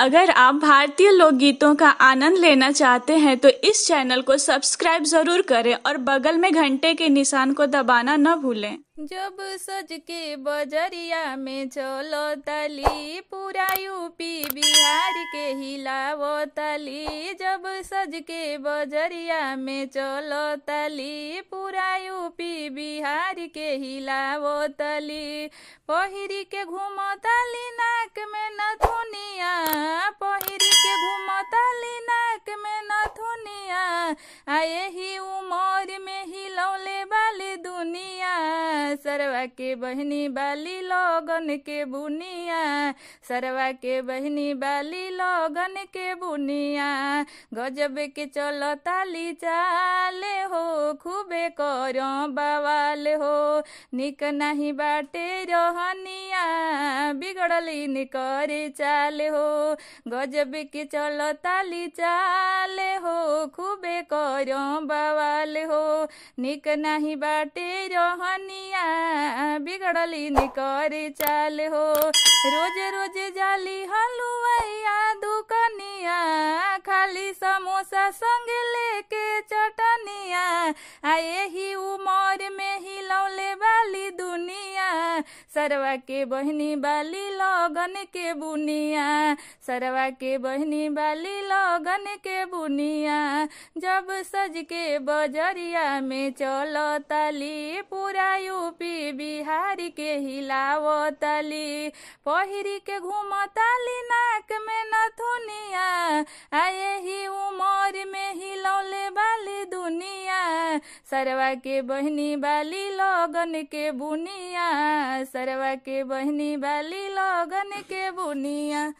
अगर आप भारतीय लोकगीतों का आनंद लेना चाहते हैं तो इस चैनल को सब्सक्राइब जरूर करें और बगल में घंटे के निशान को दबाना न भूलें। जब सज के बजरिया में चलो तली, पूरा यूपी बिहार के हिलावो तली। जब सज के बजरिया में चलो तली, पूरा यूपी बिहार के हिलावो तली। पहिरी के घूमो तली नाक में नथुनिया, पहिरी के घूमो तली नाक में नथुनिया। आए ही उमर में हिलौले वाली दुनिया, सरवा के बहनी बाली लोगन के बुनिया, सरवा के बहनी बाली लोगन के बुनिया। गजब के चलो ताली चाले हो, खूबे करो बवाल हो। निक नहीं बाटे रोहनिया, बिगड़ली निकरे चाले हो। गजब के चलो ताली चाले हो, खूबे करो बवाल हो। निक नहीं बाटे रोहनिया, बिगड़ली निकरी चाल हो। रोज रोज जाली हलुआइया दुकनिया, खाली समोसा संग लेके चटनिया। आए ही उमर में हिलौले वाली दुनिया, सरवा के बहनी बाली लगन के बुनिया, सरवा के बहनी बाली लगन के बुनिया। जब सज के बजरिया में चलो ताली, पूरा यूपी बिहार के हिलावो ताली। पहिरी के घूमो ताली नाक में नथुनिया, आए ही उमर में हिलौले वाली दुनिया, सरवा के बहनी बाली लगन के बुनिया, सरवा के बहनी बाली लगन के बुनिया।